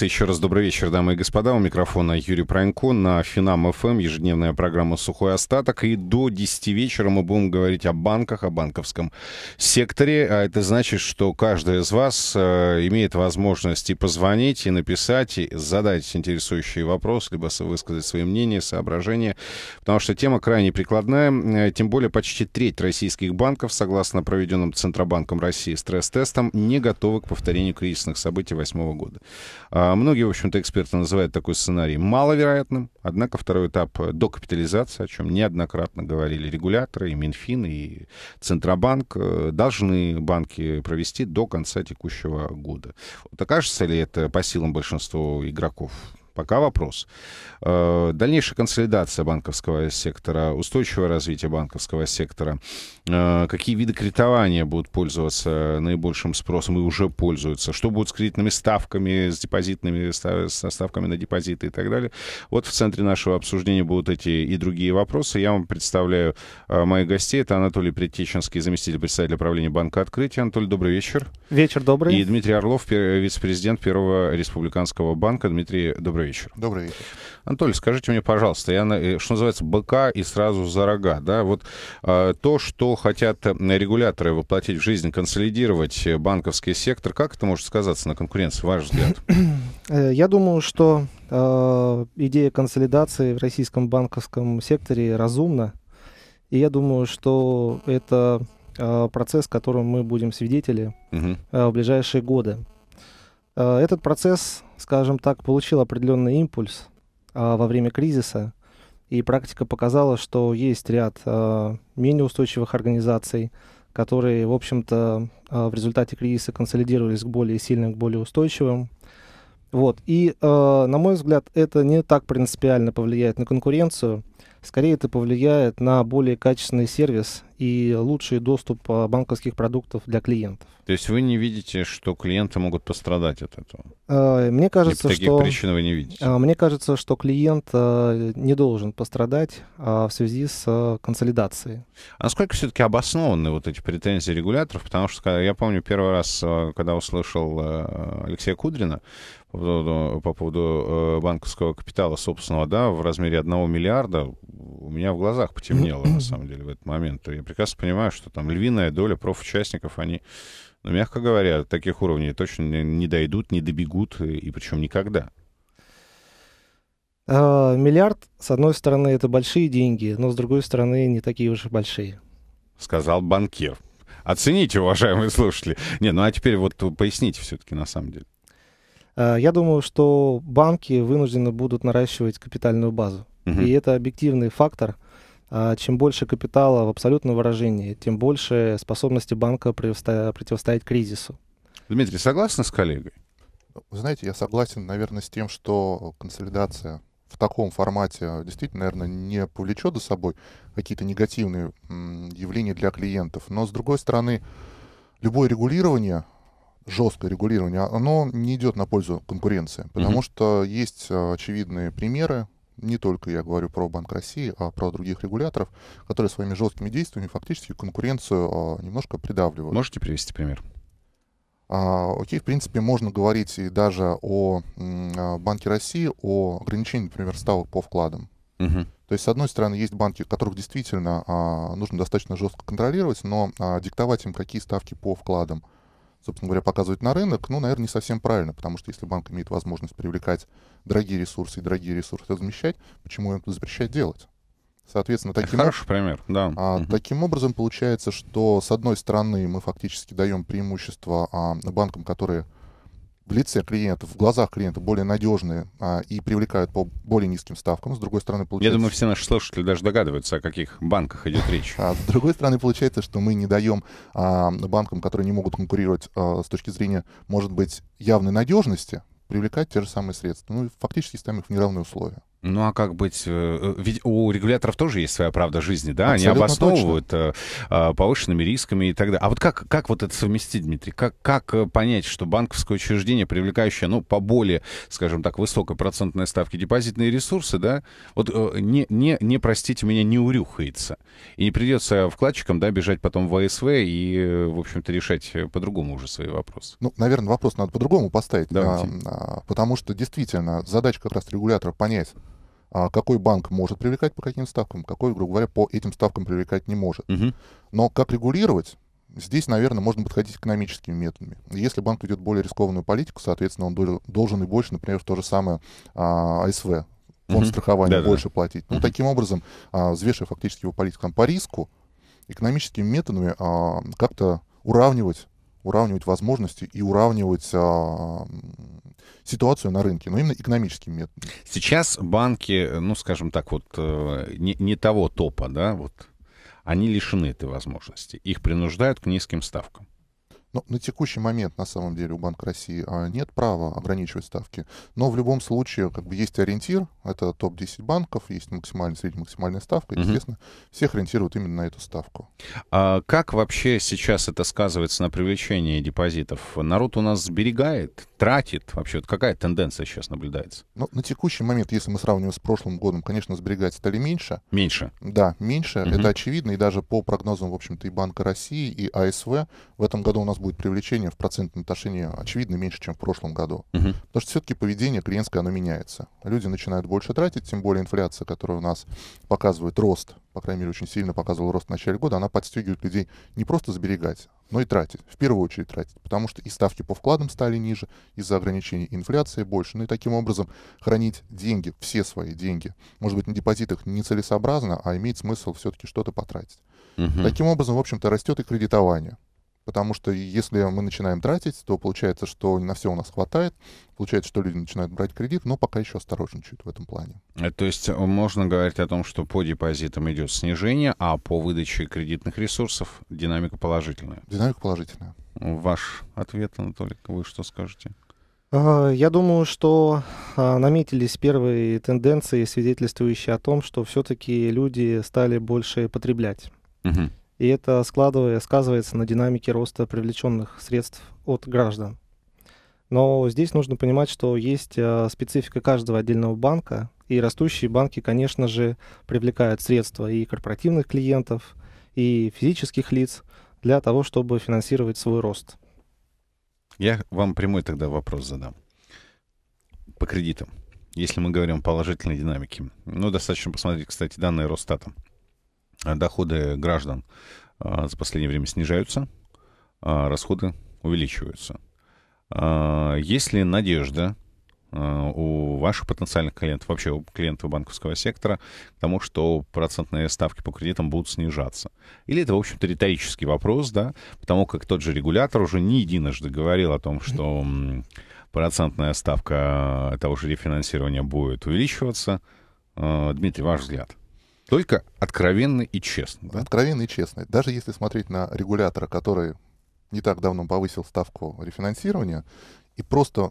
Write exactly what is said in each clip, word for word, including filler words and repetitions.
традиции, еще раз добрый вечер, дамы и господа. У микрофона Юрий Пронько, на Финам-ФМ ежедневная программа «Сухой остаток». И до десяти вечера мы будем говорить о банках, о банковском секторе. А это значит, что каждый из вас имеет возможность и позвонить, и написать, и задать интересующий вопрос, либо высказать свои мнения, соображения. Потому что тема крайне прикладная. Тем более почти треть российских банков, согласно проведенным Центробанком России стресс-тестам, не готовы к повторению кризисных событий две тысячи восьмого года. Многие, в общем-то, эксперты называют такой сценарий маловероятным, однако второй этап докапитализации, о чем неоднократно говорили регуляторы, и Минфин, и Центробанк, должны банки провести до конца текущего года. Вот окажется ли это по силам большинству игроков? Пока вопрос. Дальнейшая консолидация банковского сектора, устойчивое развитие банковского сектора, какие виды кредитования будут пользоваться наибольшим спросом и уже пользуются, что будет с кредитными ставками, с депозитными ставками на депозиты и так далее. Вот в центре нашего обсуждения будут эти и другие вопросы. Я вам представляю моих гостей. Это Анатолий Предтеченский, заместитель председателя правления Банка Открытия. Анатолий, добрый вечер. Вечер добрый. И Дмитрий Орлов, вице-президент Первого Республиканского банка. Дмитрий, добрый Добрый вечер. Добрый вечер. Анатолий, скажите мне, пожалуйста, я, что называется, быка и сразу за рога, да, вот э, то, что хотят регуляторы воплотить в жизнь, консолидировать банковский сектор, как это может сказаться на конкуренции, ваш взгляд? Я думаю, что э, идея консолидации в российском банковском секторе разумна, и я думаю, что это э, процесс, которым мы будем свидетели угу. э, в ближайшие годы. Э, этот процесс, скажем так, получил определенный импульс а, во время кризиса, и практика показала, что есть ряд а, менее устойчивых организаций, которые, в общем-то, а, в результате кризиса консолидировались к более сильным, к более устойчивым. Вот. И, а, на мой взгляд, это не так принципиально повлияет на конкуренцию, скорее это повлияет на более качественный сервис и лучший доступ банковских продуктов для клиентов. То есть вы не видите, что клиенты могут пострадать от этого? Мне кажется, таких что... причин вы не видите? Мне кажется, что клиент не должен пострадать в связи с консолидацией. А насколько все-таки обоснованы вот эти претензии регуляторов? Потому что я помню первый раз, когда услышал Алексея Кудрина по поводу, по поводу банковского капитала собственного, да, в размере одного миллиарда, у меня в глазах потемнело, на самом деле, в этот момент. Я прекрасно понимаю, что там львиная доля профучастников, они, ну, мягко говоря, таких уровней точно не дойдут, не добегут, и причем никогда. А, миллиард, с одной стороны, это большие деньги, но, с другой стороны, не такие уж и большие. Сказал банкир. Оцените, уважаемые слушатели. Не, ну а теперь вот поясните все-таки на самом деле. А, я думаю, что банки вынуждены будут наращивать капитальную базу. Угу. И это объективный фактор. Чем больше капитала в абсолютном выражении, тем больше способности банка противостоять кризису. Дмитрий, согласны с коллегой? Вы знаете, я согласен, наверное, с тем, что консолидация в таком формате действительно, наверное, не повлечет за собой какие-то негативные явления для клиентов. Но, с другой стороны, любое регулирование, жесткое регулирование, оно не идет на пользу конкуренции, потому [S1] Mm-hmm. [S2] Что есть очевидные примеры. Не только я говорю про Банк России, а про других регуляторов, которые своими жесткими действиями фактически конкуренцию а, немножко придавливают. Можете привести пример? А, окей, в принципе, можно говорить и даже о м, Банке России, о ограничении, например, ставок по вкладам. Угу. То есть, с одной стороны, есть банки, которых действительно а, нужно достаточно жестко контролировать, но а, диктовать им, какие ставки по вкладам, собственно говоря, показывать на рынок, ну, наверное, не совсем правильно, потому что если банк имеет возможность привлекать дорогие ресурсы и дорогие ресурсы размещать, почему им это запрещать делать? Соответственно, таким, Хороший об... пример. Да. А, угу. таким образом получается, что с одной стороны мы фактически даем преимущество а, банкам, которые в лице клиентов, в глазах клиентов более надежные а, и привлекают по более низким ставкам. С другой стороны, получается... Я думаю, все наши слушатели даже догадываются, о каких банках идет речь. А, с другой стороны, получается, что мы не даем а, банкам, которые не могут конкурировать а, с точки зрения, может быть, явной надежности, привлекать те же самые средства. Ну, фактически ставим их в неравные условия. Ну а как быть? Ведь у регуляторов тоже есть своя правда жизни, да? Абсолютно. Они обосновывают точно повышенными рисками и так далее. А вот как, как вот это совместить, Дмитрий? Как, как понять, что банковское учреждение, привлекающее, ну, по более, скажем так, высокой процентной ставке депозитные ресурсы, да, вот не, не, не простите меня, не урюхается. И не придется вкладчикам, да, бежать потом в АСВ и, в общем-то, решать по-другому уже свои вопросы. Ну, наверное, вопрос надо по-другому поставить. Давайте. Потому что, действительно, задача как раз регулятора понять, какой банк может привлекать по каким ставкам, какой, грубо говоря, по этим ставкам привлекать не может. Угу. Но как регулировать, здесь, наверное, можно подходить экономическими методами. Если банк ведет более рискованную политику, соответственно, он должен и больше, например, то же самое АСВ, фонд страхования, да-да, больше платить. Ну, угу. Таким образом, взвешивая фактически его политику там по риску, экономическими методами как-то уравнивать, уравнивать возможности и уравнивать а, ситуацию на рынке, но именно экономическим методом. Сейчас банки, ну, скажем так, вот не, не того топа, да, вот, они лишены этой возможности. Их принуждают к низким ставкам. Но на текущий момент, на самом деле, у Банка России нет права ограничивать ставки. Но в любом случае, как бы, есть ориентир, это топ десять банков, есть максимальная, среднемаксимальная ставка, и, естественно, mm-hmm. всех ориентируют именно на эту ставку. А как вообще сейчас это сказывается на привлечении депозитов? Народ у нас сберегает, тратит вообще? Вот какая тенденция сейчас наблюдается? Ну, на текущий момент, если мы сравниваем с прошлым годом, конечно, сберегать стали меньше. Меньше? Да, меньше, mm-hmm. это очевидно, и даже по прогнозам, в общем-то, и Банка России, и АСВ, в этом году у нас будет привлечение в процентном отношении очевидно меньше, чем в прошлом году. Uh-huh. Потому что все-таки поведение клиентское, оно меняется. Люди начинают больше тратить, тем более инфляция, которая у нас показывает рост, по крайней мере, очень сильно показывала рост в начале года, она подстегивает людей не просто сберегать, но и тратить. В первую очередь тратить, потому что и ставки по вкладам стали ниже, из-за ограничений инфляции больше. Ну и таким образом хранить деньги, все свои деньги, может быть, на депозитах нецелесообразно, а имеет смысл все-таки что-то потратить. Uh-huh. Таким образом, в общем-то, растет и кредитование. Потому что если мы начинаем тратить, то получается, что на все у нас хватает. Получается, что люди начинают брать кредит, но пока еще осторожничают в этом плане. То есть можно говорить о том, что по депозитам идет снижение, а по выдаче кредитных ресурсов динамика положительная? Динамика положительная. Ваш ответ, Анатолий, вы что скажете? Я думаю, что наметились первые тенденции, свидетельствующие о том, что все-таки люди стали больше потреблять. Угу. И это сказывается на динамике роста привлеченных средств от граждан. Но здесь нужно понимать, что есть специфика каждого отдельного банка. И растущие банки, конечно же, привлекают средства и корпоративных клиентов, и физических лиц для того, чтобы финансировать свой рост. Я вам прямой тогда вопрос задам. По кредитам. Если мы говорим о положительной динамике. Ну, достаточно посмотреть, кстати, данные Росстата. Доходы граждан а, за последнее время снижаются, а расходы увеличиваются. А, есть ли надежда а, у ваших потенциальных клиентов, вообще у клиентов банковского сектора, к тому, что процентные ставки по кредитам будут снижаться? Или это, в общем-то, риторический вопрос, да? Потому как тот же регулятор уже не единожды говорил о том, что процентная ставка того же рефинансирования будет увеличиваться. А, Дмитрий, ваш взгляд? Только откровенно и честно. Да? Откровенно и честно. Даже если смотреть на регулятора, который не так давно повысил ставку рефинансирования, и просто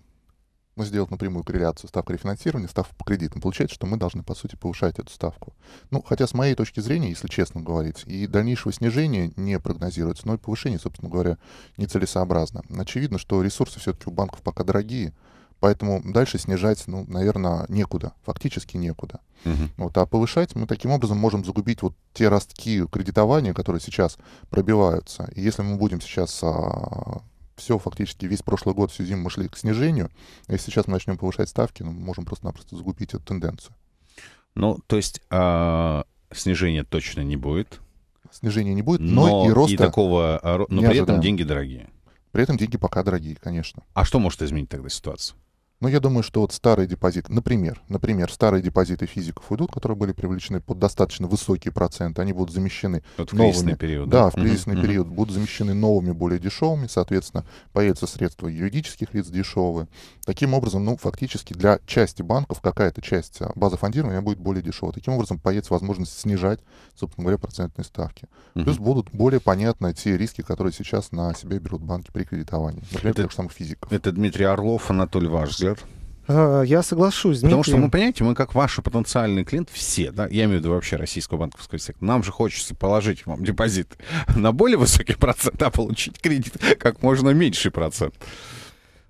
ну, сделать напрямую корреляцию ставка рефинансирования, ставка по кредитам, получается, что мы должны, по сути, повышать эту ставку. Ну, хотя, с моей точки зрения, если честно говорить, и дальнейшего снижения не прогнозируется, но и повышение, собственно говоря, нецелесообразно. Очевидно, что ресурсы все-таки у банков пока дорогие, поэтому дальше снижать, ну, наверное, некуда, фактически некуда. Uh-huh. Вот, а повышать мы таким образом можем загубить вот те ростки кредитования, которые сейчас пробиваются. И если мы будем сейчас а, все, фактически весь прошлый год, всю зиму мы шли к снижению, если сейчас мы начнем повышать ставки, ну, мы можем просто-напросто загубить эту тенденцию. Ну, то есть а, снижения точно не будет? Снижения не будет, но, но и роста и такого, но при ожидаем. Этом деньги дорогие. При этом деньги пока дорогие, конечно. А что может изменить тогда ситуацию? Ну, я думаю, что вот старые депозиты, например, например, старые депозиты физиков уйдут, которые были привлечены под достаточно высокие проценты, они будут замещены вот новыми. В кризисный период. Да, да в кризисный uh-huh. период будут замещены новыми, более дешевыми, соответственно, появятся средства юридических лиц дешевые. Таким образом, ну, фактически для части банков, какая-то часть базы фондирования будет более дешевая. Таким образом, появится возможность снижать, собственно говоря, процентные ставки. Uh-huh. Плюс будут более понятны те риски, которые сейчас на себя берут банки при кредитовании. Например, это, тех же самых физиков. Это Дмитрий Орлов, Анатолий Важзев. Я соглашусь, Дмитрий. Потому что мы, понимаете, мы как ваши потенциальные клиенты, все, да, я имею в виду вообще российского банковского сектора, нам же хочется положить вам депозит на более высокий процент, а получить кредит как можно меньший процент.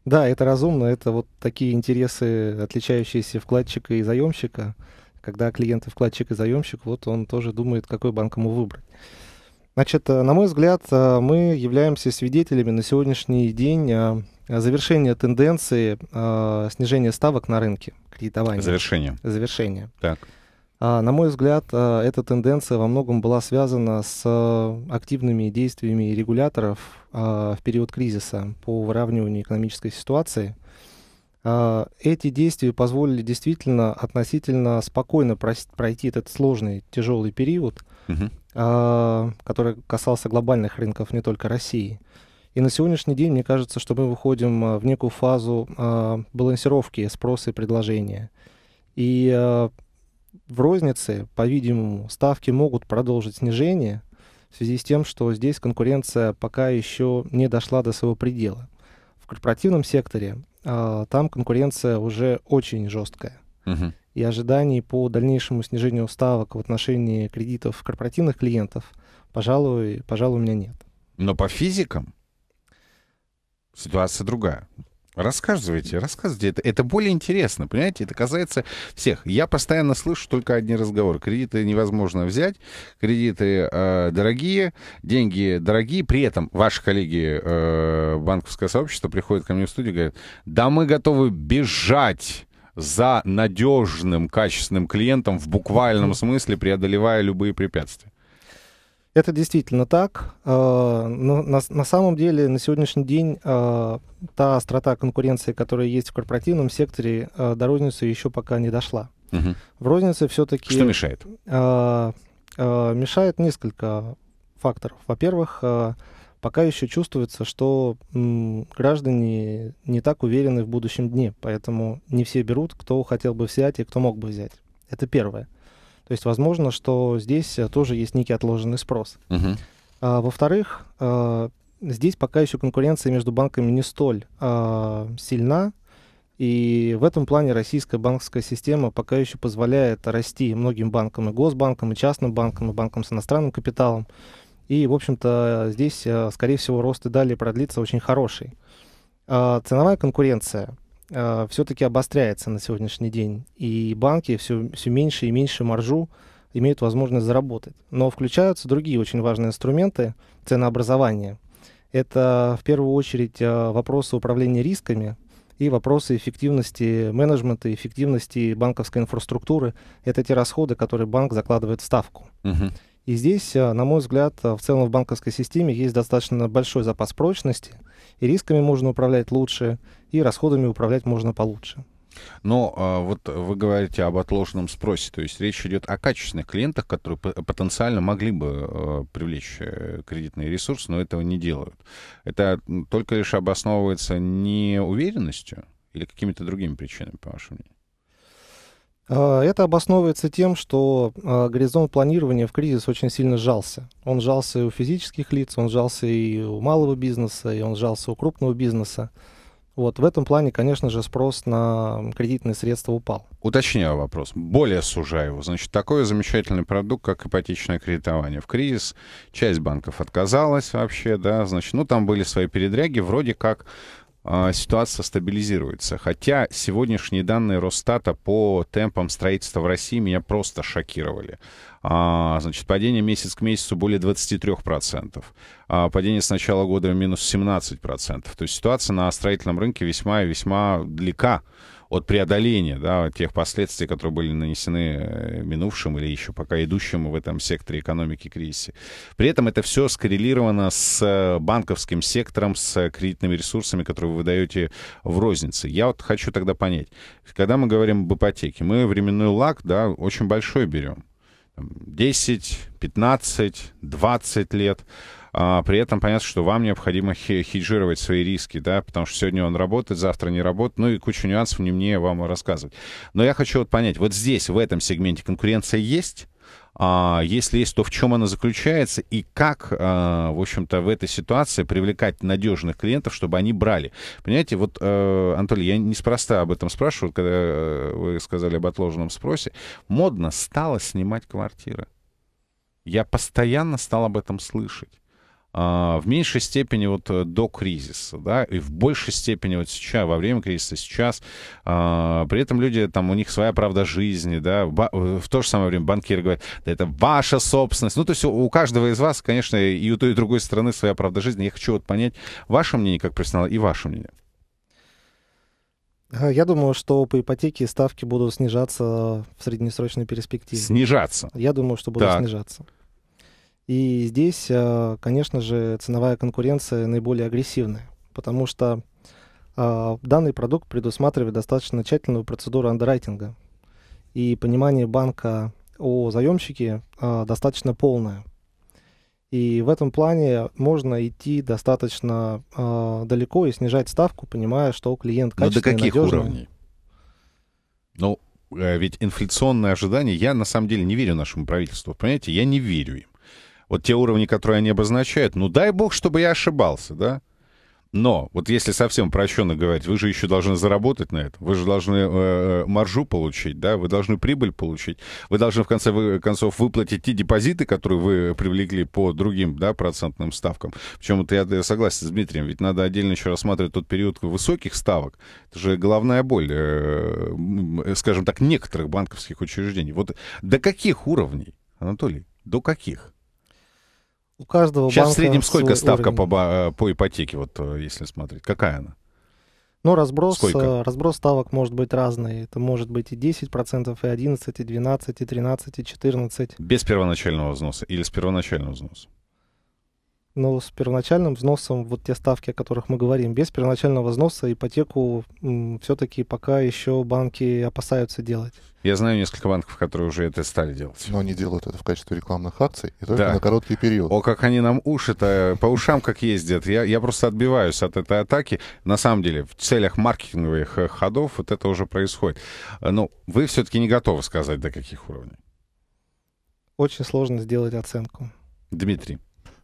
Да, это разумно, это вот такие интересы, отличающиеся вкладчика и заемщика. Когда клиент и вкладчик и заемщик, вот он тоже думает, какой банк ему выбрать. Значит, на мой взгляд, мы являемся свидетелями на сегодняшний день завершения тенденции снижения ставок на рынке кредитования. Завершение. Завершение. Так. На мой взгляд, эта тенденция во многом была связана с активными действиями регуляторов в период кризиса по выравниванию экономической ситуации. Эти действия позволили действительно относительно спокойно пройти этот сложный, тяжелый период, угу. который касался глобальных рынков, не только России. И на сегодняшний день, мне кажется, что мы выходим в некую фазу балансировки спроса и предложения. И в рознице, по-видимому, ставки могут продолжить снижение в связи с тем, что здесь конкуренция пока еще не дошла до своего предела. В корпоративном секторе там конкуренция уже очень жесткая. Угу. И ожиданий по дальнейшему снижению ставок в отношении кредитов корпоративных клиентов, пожалуй, пожалуй, у меня нет. Но по физикам ситуация другая. Рассказывайте, рассказывайте. Это, это более интересно, понимаете? Это касается всех. Я постоянно слышу только одни разговоры. Кредиты невозможно взять, кредиты э, дорогие, деньги дорогие. При этом ваши коллеги э, банковское сообщество приходят ко мне в студию и говорят, да мы готовы бежать за надежным, качественным клиентом в буквальном смысле, преодолевая любые препятствия. Это действительно так. Но на самом деле на сегодняшний день та острота конкуренции, которая есть в корпоративном секторе, до розницы еще пока не дошла. Угу. В рознице все-таки... Что мешает? Мешает несколько факторов. Во-первых, пока еще чувствуется, что граждане не так уверены в будущем дне, поэтому не все берут, кто хотел бы взять и кто мог бы взять. Это первое. То есть, возможно, что здесь тоже есть некий отложенный спрос. Угу. А, во-вторых, а, здесь пока еще конкуренция между банками не столь а, сильна. И в этом плане российская банковская система пока еще позволяет расти многим банкам, и госбанкам, и частным банкам, и банкам с иностранным капиталом. И, в общем-то, здесь, скорее всего, рост и далее продлится очень хороший. А, ценовая конкуренция все-таки обостряется на сегодняшний день, и банки все, все меньше и меньше маржу имеют возможность заработать. Но включаются другие очень важные инструменты ценообразования. Это в первую очередь вопросы управления рисками и вопросы эффективности менеджмента, эффективности банковской инфраструктуры. Это те расходы, которые банк закладывает в ставку. Угу. И здесь, на мой взгляд, в целом в банковской системе есть достаточно большой запас прочности, и рисками можно управлять лучше, и расходами управлять можно получше. Но а, вот вы говорите об отложенном спросе, то есть речь идет о качественных клиентах, которые потенциально могли бы а, привлечь кредитные ресурсы, но этого не делают. Это только лишь обосновывается неуверенностью или какими-то другими причинами, по вашему мнению? Это обосновывается тем, что горизонт планирования в кризис очень сильно сжался. Он сжался и у физических лиц, он сжался и у малого бизнеса, и он сжался у крупного бизнеса. Вот в этом плане, конечно же, спрос на кредитные средства упал. Уточняю вопрос, более сужаю его. Значит, такой замечательный продукт, как ипотечное кредитование. В кризис часть банков отказалась вообще, да, значит, ну там были свои передряги, вроде как... ситуация стабилизируется. Хотя сегодняшние данные Росстата по темпам строительства в России меня просто шокировали. Значит, падение месяц к месяцу более двадцати трёх процентов. Падение с начала года минус семнадцать процентов. То есть ситуация на строительном рынке весьма и весьма далека от преодоления, да, тех последствий, которые были нанесены минувшим или еще пока идущим в этом секторе экономики кризисе. При этом это все скоррелировано с банковским сектором, с кредитными ресурсами, которые вы даете в рознице. Я вот хочу тогда понять, когда мы говорим об ипотеке, мы временной лаг, да, очень большой берем. десять, пятнадцать, двадцать лет. А, при этом понятно, что вам необходимо хеджировать свои риски, да, потому что сегодня он работает, завтра не работает, ну и кучу нюансов не мне вам рассказывать. Но я хочу вот понять, вот здесь, в этом сегменте конкуренция есть, Если есть, то в чем она заключается и как, в общем-то, в этой ситуации привлекать надежных клиентов, чтобы они брали. Понимаете, вот, Анатолий, я неспроста об этом спрашиваю, когда вы сказали об отложенном спросе. Модно стало снимать квартиры. Я постоянно стал об этом слышать. В меньшей степени вот до кризиса, да, и в большей степени вот сейчас, во время кризиса, сейчас. При этом люди, там, у них своя правда жизни, да, в то же самое время банкиры говорят, да, это ваша собственность. Ну, то есть у каждого из вас, конечно, и у той, и у другой стороны своя правда жизни. Я хочу вот понять ваше мнение как профессионала и ваше мнение. Я думаю, что по ипотеке ставки будут снижаться в среднесрочной перспективе. Снижаться? Я думаю, что будут так. снижаться. И здесь, конечно же, ценовая конкуренция наиболее агрессивная, потому что данный продукт предусматривает достаточно тщательную процедуру андеррайтинга. И понимание банка о заемщике достаточно полное. И в этом плане можно идти достаточно далеко и снижать ставку, понимая, что клиент качественный, надежный. Но до каких уровней? Ну, ведь инфляционные ожидания, я на самом деле не верю нашему правительству, понимаете, я не верю им. Вот те уровни, которые они обозначают, ну дай бог, чтобы я ошибался, да? Но вот если совсем упрощенно говорить, вы же еще должны заработать на это, вы же должны э, маржу получить, да, вы должны прибыль получить, вы должны в конце концов выплатить те депозиты, которые вы привлекли по другим, да, процентным ставкам. Причем это я согласен с Дмитрием, ведь надо отдельно еще рассматривать тот период высоких ставок. Это же головная боль, э, скажем так, некоторых банковских учреждений. Вот до каких уровней, Анатолий, до каких? У каждого сейчас в среднем сколько ставка по, по ипотеке, вот если смотреть? Какая она? Ну, разброс, разброс ставок может быть разный. Это может быть и десять процентов, и одиннадцать процентов, и двенадцать процентов, и тринадцать процентов, и четырнадцать процентов. Без первоначального взноса или с первоначального взноса? Ну, с первоначальным взносом, вот те ставки, о которых мы говорим, без первоначального взноса ипотеку все-таки пока еще банки опасаются делать. Я знаю несколько банков, которые уже это стали делать. Но они делают это в качестве рекламных акций и только да. на короткий период. О, как они нам уши-то, по ушам как ездят. Я, я просто отбиваюсь от этой атаки. На самом деле, в целях маркетинговых ходов вот это уже происходит. Но вы все-таки не готовы сказать, до каких уровней? Очень сложно сделать оценку. Дмитрий.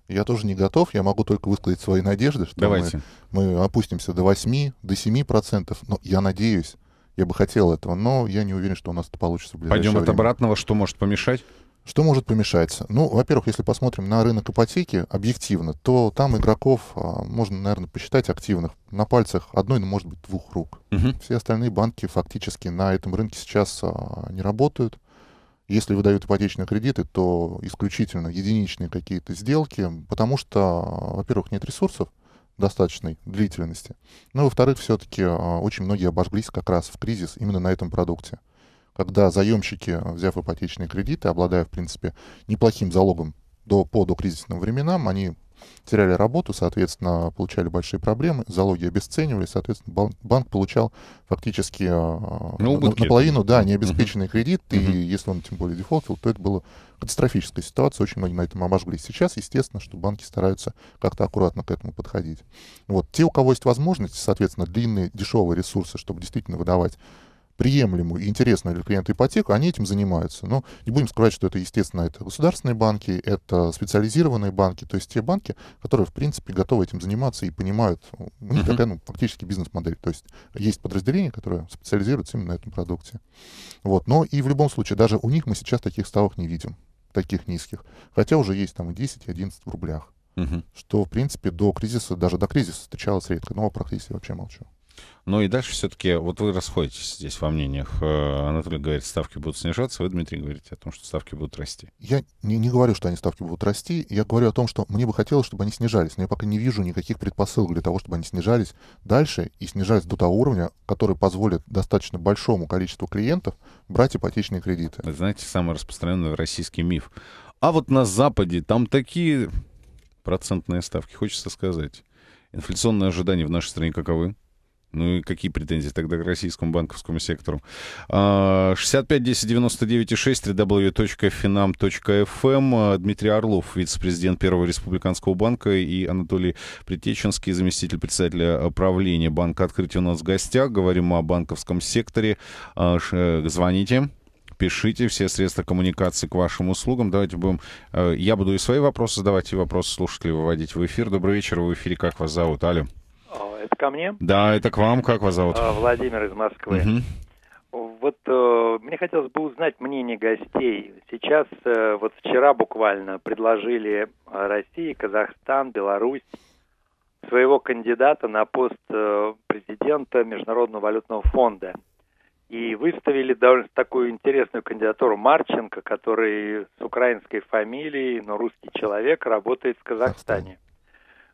Я тоже не готов, я могу только высказать свои надежды, что мы, мы опустимся до восьми, до семи процентов. Но я надеюсь, я бы хотел этого, но я не уверен, что у нас это получится в ближайшее время. Пойдем от обратного, что может помешать? Что может помешать? Ну, во-первых, если посмотрим на рынок ипотеки объективно, то там игроков а, можно, наверное, посчитать активных на пальцах одной, ну, может быть, двух рук. Угу. Все остальные банки фактически на этом рынке сейчас а, не работают. Если выдают ипотечные кредиты, то исключительно единичные какие-то сделки, потому что, во-первых, нет ресурсов достаточной длительности, ну, во-вторых, все-таки очень многие обожглись как раз в кризис именно на этом продукте, когда заемщики, взяв ипотечные кредиты, обладая, в принципе, неплохим залогом до, по докризисным временам, они теряли работу, соответственно, получали большие проблемы, залоги обесценивали, соответственно, банк получал фактически ну, на, наполовину да, необеспеченный uh-huh. кредит, uh-huh. и если он тем более дефолтил, то это была катастрофическая ситуация, очень многие на этом обожглись. Сейчас, естественно, что банки стараются как-то аккуратно к этому подходить. Вот. Те, у кого есть возможность, соответственно, длинные, дешевые ресурсы, чтобы действительно выдавать приемлемую и интересную для клиента ипотеку, они этим занимаются. Но не будем скрывать, что это, естественно, это государственные банки, это специализированные банки, то есть те банки, которые, в принципе, готовы этим заниматься и понимают, у них такая, ну, фактически бизнес-модель. То есть есть подразделения, которые специализируются именно на этом продукте. Вот. Но и в любом случае, даже у них мы сейчас таких ставок не видим, таких низких. Хотя уже есть там и десять, и одиннадцать в рублях, угу. что, в принципе, до кризиса, даже до кризиса встречалось редко. Но о кризисе вообще молчу. Ну и дальше все-таки, вот вы расходитесь здесь во мнениях. Анатолий говорит, ставки будут снижаться, вы, Дмитрий, говорите о том, что ставки будут расти. Я не, не говорю, что они ставки будут расти, я говорю о том, что мне бы хотелось, чтобы они снижались, но я пока не вижу никаких предпосылок для того, чтобы они снижались дальше и снижались до того уровня, который позволит достаточно большому количеству клиентов брать ипотечные кредиты. Вы знаете, самый распространенный российский миф. А вот на Западе там такие процентные ставки, хочется сказать. Инфляционные ожидания в нашей стране каковы? Ну и какие претензии тогда к российскому банковскому сектору? шестьдесят пять десять девяносто девять и шесть дабл ю дабл ю дабл ю точка финам точка эф эм. Дмитрий Орлов, вице-президент Первого Республиканского банка, и Анатолий Предтеченский, заместитель председателя правления Банка Открытия, у нас в гостях. Говорим о банковском секторе. Звоните. Пишите, все средства коммуникации к вашим услугам. Давайте будем... Я буду и свои вопросы задавать, и вопросы слушателей выводить в эфир. Добрый вечер, вы в эфире. Как вас зовут? Алло. Это ко мне? Да, это к вам. Как вас зовут? Владимир из Москвы. Угу. Вот э, мне хотелось бы узнать мнение гостей. Сейчас, э, вот вчера буквально, предложили России, Казахстан, Беларусь своего кандидата на пост э, президента Международного валютного фонда. И выставили довольно такую интересную кандидатуру Марченко, который с украинской фамилией, но русский человек, работает в Казахстане.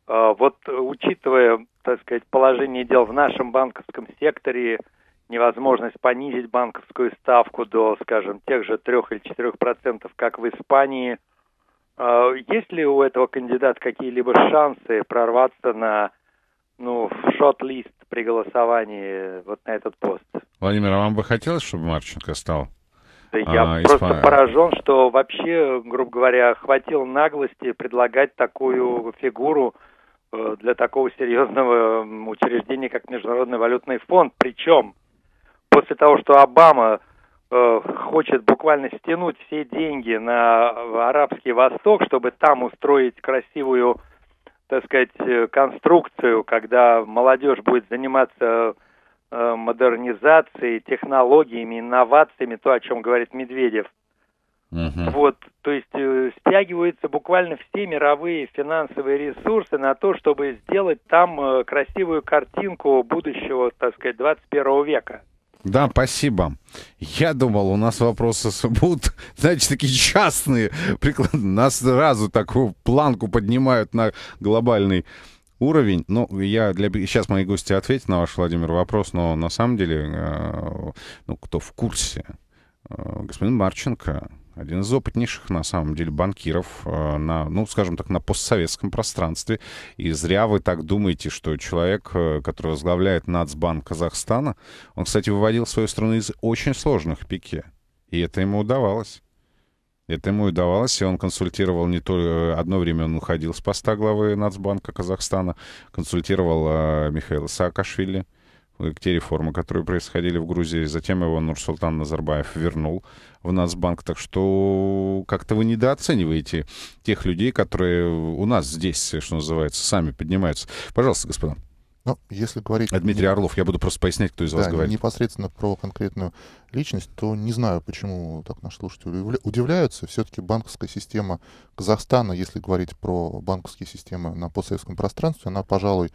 Э, вот учитывая, так сказать, положение дел в нашем банковском секторе, невозможность понизить банковскую ставку до, скажем, тех же трех или четырех процентов, как в Испании. Есть ли у этого кандидата какие-либо шансы прорваться на, ну, шот-лист при голосовании вот на этот пост? Владимир, а вам бы хотелось, чтобы Марченко стал? Да я а, просто исп... поражен, что вообще, грубо говоря, хватило наглости предлагать такую фигуру для такого серьезного учреждения, как Международный валютный фонд. Причем после того, что Обама э, хочет буквально стянуть все деньги на Арабский Восток, чтобы там устроить красивую, так сказать, конструкцию, когда молодежь будет заниматься э, модернизацией, технологиями, инновациями, то, о чем говорит Медведев. Угу. Вот, то есть э, стягиваются буквально все мировые финансовые ресурсы на то, чтобы сделать там э, красивую картинку будущего, так сказать, двадцать первого века. Да, спасибо. Я думал, у нас вопросы будут, знаете, такие частные. Нас сразу такую планку поднимают на глобальный уровень. Ну, я для... Сейчас мои гости ответят на ваш, Владимир, вопрос, но на самом деле, э, ну, кто в курсе, э, господин Марченко... Один из опытнейших, на самом деле, банкиров, на, ну, скажем так, на постсоветском пространстве. И зря вы так думаете, что человек, который возглавляет Нацбанк Казахстана, он, кстати, выводил свою страну из очень сложных пике. И это ему удавалось. Это ему удавалось, и он консультировал не только... Одно время он уходил с поста главы Нацбанка Казахстана, консультировал Михаила Саакашвили. Те реформы, которые происходили в Грузии. Затем его Нур-Султан Назарбаев вернул в Нацбанк. Так что как-то вы недооцениваете тех людей, которые у нас здесь, что называется, сами поднимаются. Пожалуйста, господа. Ну, если говорить... Дмитрий Орлов, я буду просто пояснять, кто из да, вас говорит. Непосредственно про конкретную личность, то не знаю, почему так наши слушатели удивляются. Все-таки банковская система Казахстана, если говорить про банковские системы на постсоветском пространстве, она, пожалуй,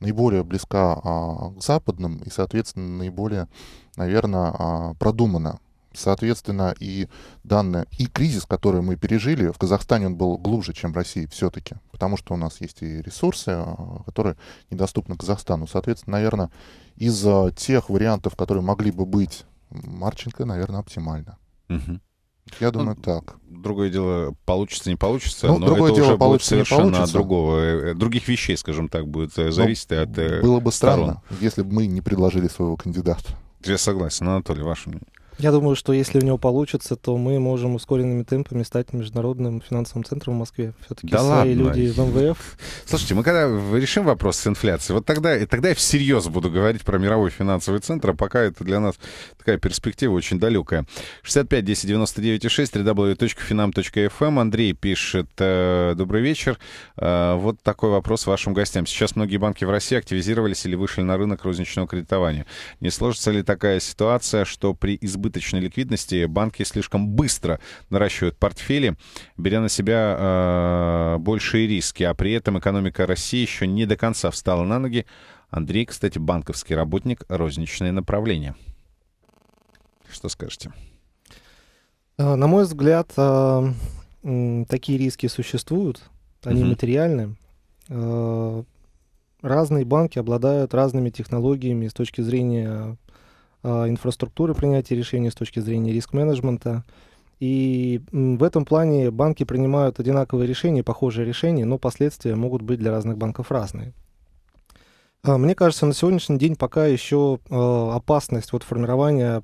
наиболее близка а, к западным и, соответственно, наиболее, наверное, а, продумана. Соответственно, и данные, и кризис, который мы пережили, в Казахстане он был глубже, чем в России все-таки, потому что у нас есть и ресурсы, а, которые недоступны Казахстану. Соответственно, наверное, из а, тех вариантов, которые могли бы быть, Марченко, наверное, оптимально. Угу. Я думаю, ну, так. Другое дело, получится, не получится, ну, но другое это дело, уже будет совершенно от другого, других вещей, скажем так, будет зависеть ну, от Было бы сторон. Странно, если бы мы не предложили своего кандидата. Я согласен. Анатолий, ваше мнение? Я думаю, что если у него получится, то мы можем ускоренными темпами стать международным финансовым центром в Москве. Все-таки да свои ладно. Люди в МВФ. Слушайте, мы когда решим вопрос с инфляцией, вот тогда, и тогда я всерьез буду говорить про мировой финансовый центр, а пока это для нас такая перспектива очень далекая. шестьдесят пять десять девяносто девять шесть, дабл ю дабл ю дабл ю точка финам точка эф эм. Андрей пишет, добрый вечер. Вот такой вопрос вашим гостям. Сейчас многие банки в России активизировались или вышли на рынок розничного кредитования. Не сложится ли такая ситуация, что при избытке ликвидности банки слишком быстро наращивают портфели, беря на себя э, большие риски, а при этом экономика России еще не до конца встала на ноги. Андрей, кстати, банковский работник, розничное направление. Что скажете? На мой взгляд, э, такие риски существуют, они угу. материальны. Э, разные банки обладают разными технологиями с точки зрения инфраструктуры принятия решений, с точки зрения риск-менеджмента. И в этом плане банки принимают одинаковые решения, похожие решения, но последствия могут быть для разных банков разные. Мне кажется, на сегодняшний день пока еще опасность вот формирования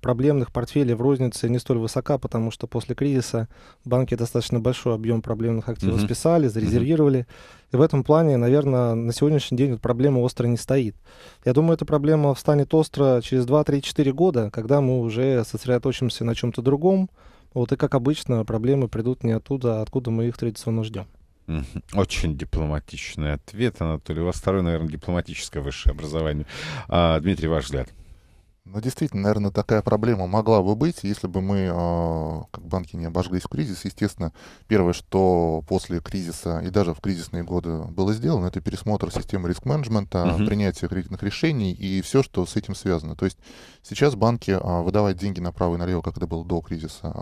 проблемных портфелей в рознице не столь высока, потому что после кризиса банки достаточно большой объем проблемных активов uh-huh. списали, зарезервировали. Uh-huh. И в этом плане, наверное, на сегодняшний день вот проблема остро не стоит. Я думаю, эта проблема встанет остро через два-три-четыре года, когда мы уже сосредоточимся на чем-то другом. Вот, и, как обычно, проблемы придут не оттуда, откуда мы их традиционно ждем. Очень дипломатичный ответ, Анатолий. У вас второе, наверное, дипломатическое высшее образование. А, Дмитрий, ваш взгляд? Ну, действительно, наверное, такая проблема могла бы быть, если бы мы, как банки, не обожглись в кризис. Естественно, первое, что после кризиса и даже в кризисные годы было сделано, это пересмотр системы риск-менеджмента, uh-huh. принятие кредитных решений и все, что с этим связано. То есть сейчас банки выдавать деньги направо и налево, как это было до кризиса,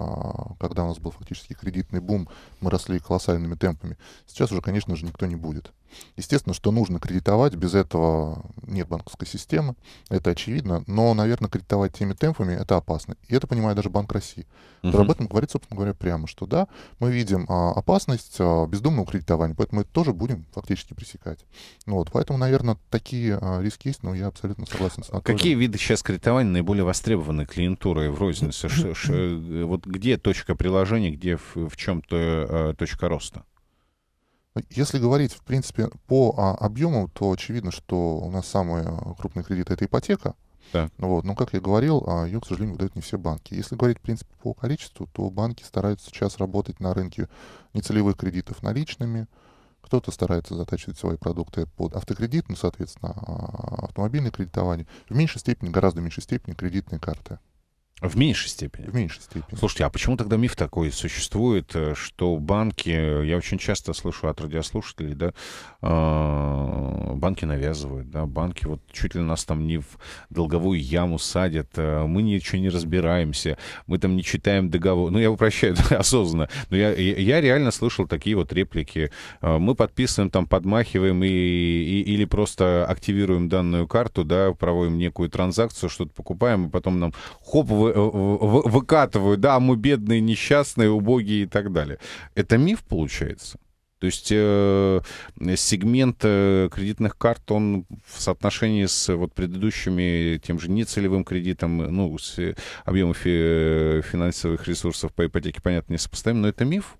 когда у нас был фактически кредитный бум, мы росли колоссальными темпами. Сейчас уже, конечно же, никто не будет. Естественно, что нужно кредитовать, без этого нет банковской системы, это очевидно, но, наверное, кредитовать теми темпами это опасно. И это понимает даже Банк России. Uh-huh. Об этом говорит, собственно говоря, прямо, что да, мы видим а, опасность а, бездумного кредитования, поэтому это тоже будем фактически пресекать. Ну, вот, поэтому, наверное, такие а, риски есть, но я абсолютно согласен с Анатолием. Какие виды сейчас кредитования наиболее востребованы клиентурой в рознице? Вот где точка приложения, где в чем-то точка роста? Если говорить, в принципе, по а, объему, то очевидно, что у нас самый крупный кредит — это ипотека. Да. Вот. Но, как я говорил, ее, к сожалению, выдают не все банки. Если говорить, в принципе, по количеству, то банки стараются сейчас работать на рынке нецелевых кредитов наличными. Кто-то старается затачивать свои продукты под автокредит, ну, соответственно, автомобильное кредитование. В меньшей степени, гораздо меньшей степени, кредитные карты. В меньшей степени? В меньшей степени. Слушайте, а почему тогда миф такой существует, что банки, я очень часто слышу от радиослушателей, да, банки навязывают, да, банки вот чуть ли нас там не в долговую яму садят, мы ничего не разбираемся, мы там не читаем договор. Ну, я упрощаю осознанно, но я, я реально слышал такие вот реплики. Мы подписываем, там, подмахиваем и, и, или просто активируем данную карту, да, проводим некую транзакцию, что-то покупаем, и потом нам хоп, вы выкатывают, да, мы бедные, несчастные, убогие и так далее. Это миф, получается? То есть э, сегмент э, кредитных карт, он в соотношении с вот, предыдущими, тем же нецелевым кредитом, ну, с э, объемом фи- финансовых ресурсов по ипотеке, понятно, несопоставим, но это миф?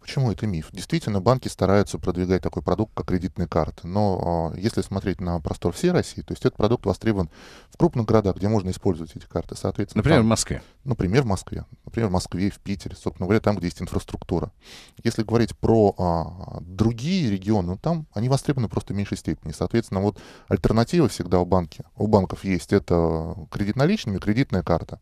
Почему это миф? Действительно, банки стараются продвигать такой продукт, как кредитные карты. Но э, если смотреть на простор всей России, то есть этот продукт востребован в крупных городах, где можно использовать эти карты. Соответственно, например, там, в Москве. Например, в Москве. Например, в Москве, в Питере, собственно говоря, там, где есть инфраструктура. Если говорить про э, другие регионы, там они востребованы просто в меньшей степени. Соответственно, вот альтернатива всегда у банки, у банков есть. Это кредит наличными, кредитная карта.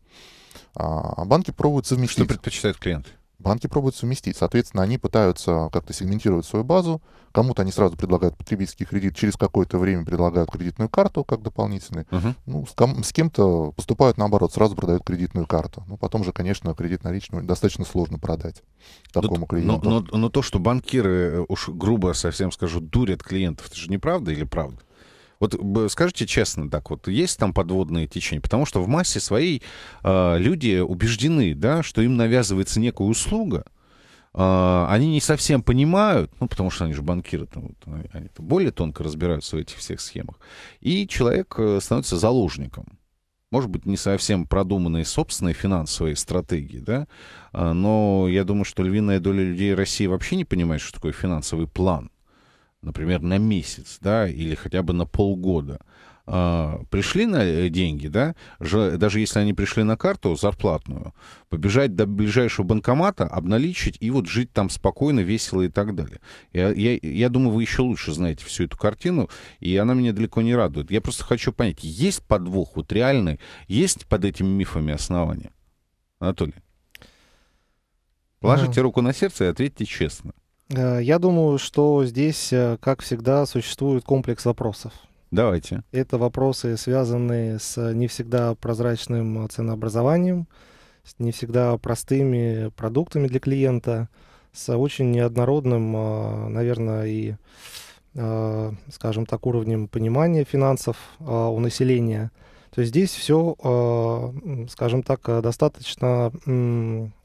А банки пробуют совместить. Что предпочитают клиенты? Банки пробуют совместить. Соответственно, они пытаются как-то сегментировать свою базу. Кому-то они сразу предлагают потребительский кредит, через какое-то время предлагают кредитную карту как дополнительный. Uh-huh. Ну, с, ком- с кем-то поступают наоборот, сразу продают кредитную карту. Ну, потом же, конечно, кредит наличный достаточно сложно продать такому но, клиенту. Но, но, но то, что банкиры, уж грубо совсем скажу, дурят клиентов, это же неправда или правда? Вот скажите честно, так вот, есть там подводные течения? Потому что в массе своей э, люди убеждены, да, что им навязывается некая услуга. Э, они не совсем понимают, ну, потому что они же банкиры, там, вот, они более тонко разбираются в этих всех схемах. И человек становится заложником. Может быть, не совсем продуманные собственные финансовые стратегии, да? Но я думаю, что львиная доля людей России вообще не понимает, что такое финансовый план. Например, на месяц, да, или хотя бы на полгода, а, пришли на деньги, да, же, даже если они пришли на карту зарплатную, побежать до ближайшего банкомата, обналичить и вот жить там спокойно, весело и так далее. Я, я, я думаю, вы еще лучше знаете всю эту картину, и она меня далеко не радует. Я просто хочу понять, есть подвох вот реальный, есть под этими мифами основания? Анатолий, положите руку на сердце и ответьте честно. Я думаю, что здесь, как всегда, существует комплекс вопросов. Давайте. Это вопросы, связанные с не всегда прозрачным ценообразованием, с не всегда простыми продуктами для клиента, с очень неоднородным, наверное, и, скажем так, уровнем понимания финансов у населения. То есть здесь все, скажем так, достаточно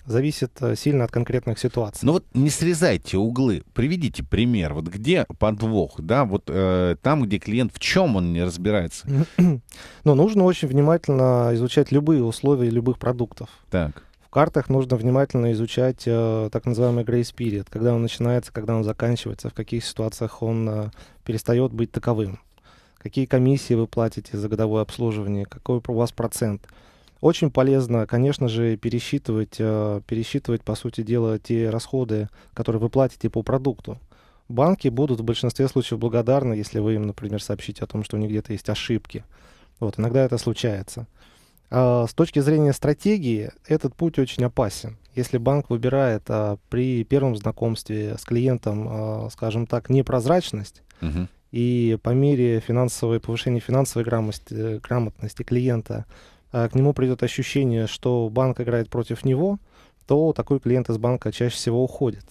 зависит сильно от конкретных ситуаций. Ну вот не срезайте углы, приведите пример, вот где подвох, да, вот э, там, где клиент, в чем он не разбирается. Но нужно очень внимательно изучать любые условия любых продуктов. Так. В картах нужно внимательно изучать э, так называемый grace period, когда он начинается, когда он заканчивается, в каких ситуациях он э, перестает быть таковым. Какие комиссии вы платите за годовое обслуживание, какой у вас процент. Очень полезно, конечно же, пересчитывать, пересчитывать, по сути дела, те расходы, которые вы платите по продукту. Банки будут в большинстве случаев благодарны, если вы им, например, сообщите о том, что у них где-то есть ошибки. Вот, иногда это случается. А с точки зрения стратегии, этот путь очень опасен. Если банк выбирает а, при первом знакомстве с клиентом, а, скажем так, непрозрачность, угу. И по мере финансовой, повышения финансовой грамотности, грамотности клиента к нему придет ощущение, что банк играет против него, то такой клиент из банка чаще всего уходит.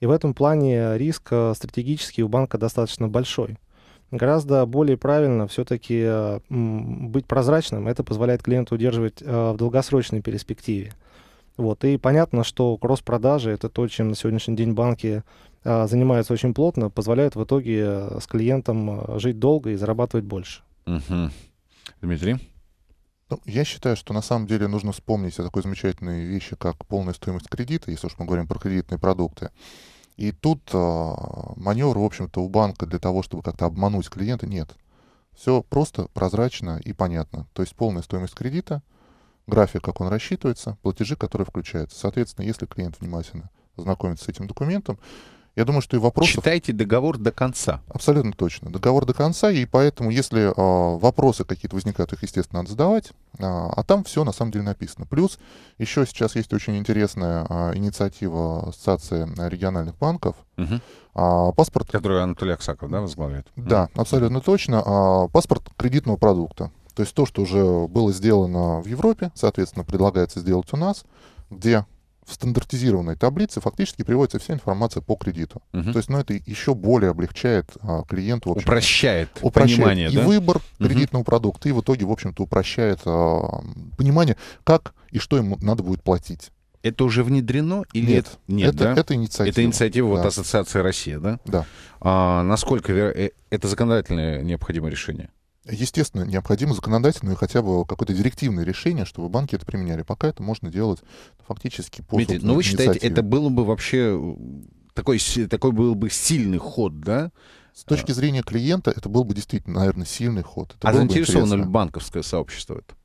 И в этом плане риск стратегический у банка достаточно большой. Гораздо более правильно все-таки быть прозрачным. Это позволяет клиенту удерживать в долгосрочной перспективе. Вот. И понятно, что кросс-продажи — это то, чем на сегодняшний день банки а, занимаются очень плотно, позволяют в итоге с клиентом жить долго и зарабатывать больше. Угу. Дмитрий? Ну, я считаю, что на самом деле нужно вспомнить о такой замечательной вещи, как полная стоимость кредита, если уж мы говорим про кредитные продукты. И тут а, маневр, в общем-то, у банка для того, чтобы как-то обмануть клиента, нет. Все просто, прозрачно и понятно. То есть полная стоимость кредита, график, как он рассчитывается, платежи, которые включаются. Соответственно, если клиент внимательно знакомится с этим документом, я думаю, что и вопросов... Читайте договор до конца. Абсолютно точно. Договор до конца, и поэтому, если э, вопросы какие-то возникают, их, естественно, надо задавать, э, а там все на самом деле написано. Плюс еще сейчас есть очень интересная э, инициатива Ассоциации региональных банков. Угу. А, паспорт... Который Анатолий Аксаков, да, возглавляет? Да, угу. Абсолютно точно. А, паспорт кредитного продукта. То есть то, что уже было сделано в Европе, соответственно, предлагается сделать у нас, где в стандартизированной таблице фактически приводится вся информация по кредиту. Угу. То есть, ну, это еще более облегчает а, клиенту... В общем, упрощает, упрощает понимание, и да? выбор кредитного угу. продукта, и в итоге, в общем-то, упрощает а, понимание, как и что ему надо будет платить. Это уже внедрено или нет? Нет, это, да? это инициатива. Это инициатива да. вот, Ассоциации России, да? Да. А, насколько вер... это законодательное необходимое решение? Естественно, необходимо законодательное и хотя бы какое-то директивное решение, чтобы банки это применяли. Пока это можно делать фактически по собственной инициативе. Но вы считаете, это было бы вообще такой, такой был бы сильный ход, да? С точки зрения клиента это был бы действительно, наверное, сильный ход. Это а заинтересовано ли банковское сообщество это?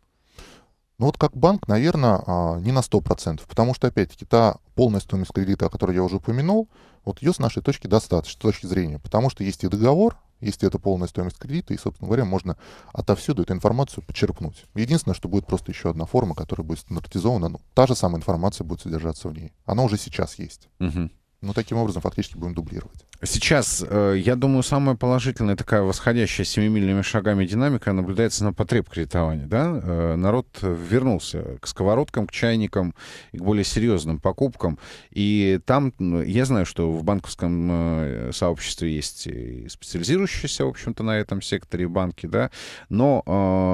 Ну вот как банк, наверное, не на сто процентов, потому что, опять-таки, та полная стоимость кредита, о которой я уже упомянул, вот ее с нашей точки достаточно, с точки зрения, потому что есть и договор, есть это полная стоимость кредита, и, собственно говоря, можно отовсюду эту информацию почерпнуть. Единственное, что будет просто еще одна форма, которая будет стандартизована, ну, та же самая информация будет содержаться в ней. Она уже сейчас есть. Угу. Но таким образом фактически будем дублировать. Сейчас, я думаю, самая положительная такая восходящая семимильными шагами динамика наблюдается на потребкредитовании. Да? Народ вернулся к сковородкам, к чайникам, к более серьезным покупкам. И там, я знаю, что в банковском сообществе есть и специализирующиеся, в общем-то, на этом секторе банки. Да? Но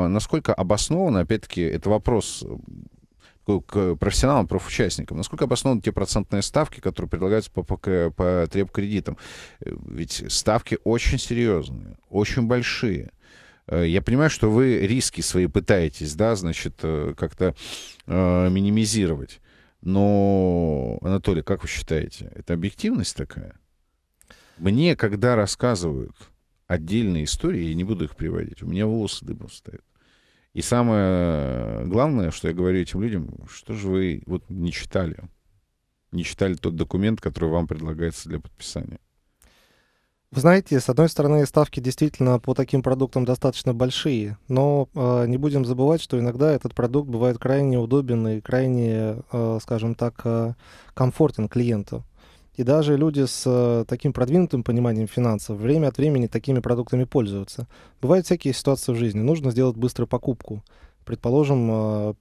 насколько обоснованно, опять-таки, это вопрос... к профессионалам, профучастникам. Насколько обоснованы те процентные ставки, которые предлагаются по, по, по требкредитам? Ведь ставки очень серьезные, очень большие. Я понимаю, что вы риски свои пытаетесь, да, значит, как-то э, минимизировать. Но, Анатолий, как вы считаете, это объективность такая? Мне, когда рассказывают отдельные истории, я не буду их приводить, у меня волосы дыбом встают. И самое главное, что я говорю этим людям, что же вы вот не читали? Не читали тот документ, который вам предлагается для подписания? Вы знаете, с одной стороны, ставки действительно по таким продуктам достаточно большие, но э, не будем забывать, что иногда этот продукт бывает крайне удобен и крайне, э, скажем так, э, комфортен клиенту. И даже люди с таким продвинутым пониманием финансов время от времени такими продуктами пользуются. Бывают всякие ситуации в жизни. Нужно сделать быструю покупку. Предположим,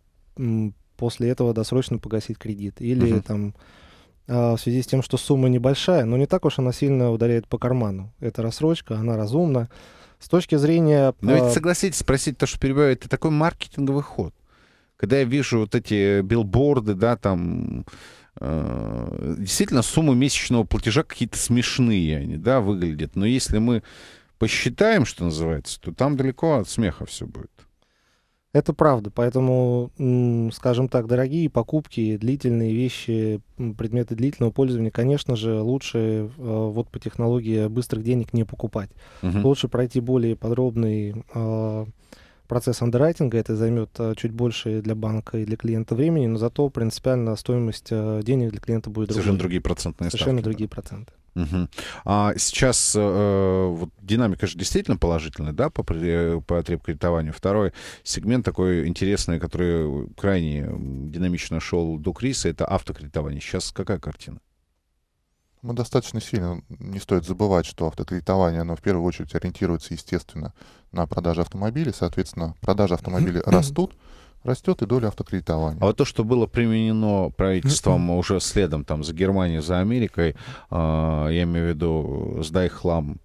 после этого досрочно погасить кредит. Или uh-huh. там, в связи с тем, что сумма небольшая, но не так уж она сильно ударяет по карману. Это рассрочка, она разумна. С точки зрения... Ну ведь согласитесь, спросить то, что перебивает, это такой маркетинговый ход. Когда я вижу вот эти билборды, да, там... Э, действительно, суммы месячного платежа какие-то смешные они, да, выглядят. Но если мы посчитаем, что называется, то там далеко от смеха все будет. Это правда, поэтому, скажем так, дорогие покупки, длительные вещи, предметы длительного пользования, конечно же, лучше вот по технологии быстрых денег не покупать. Угу. Лучше пройти более подробный э, процесс андеррайтинга, это займет чуть больше для банка и для клиента времени, но зато принципиально стоимость денег для клиента будет другой. Совершенно другие процентные ставки. Совершенно другие проценты. Угу. А сейчас э, вот, динамика же действительно положительная, да, по, по требкредитованию. Второй сегмент такой интересный, который крайне динамично шел до кризиса, это автокредитование. Сейчас какая картина? Мы достаточно сильно, не стоит забывать, что автокредитование, оно в первую очередь ориентируется, естественно, на продажи автомобилей. Соответственно, продажи автомобилей растут, растет и доля автокредитования. А вот то, что было применено правительством уже следом там, за Германией, за Америкой, э, я имею в виду «сдай хлам»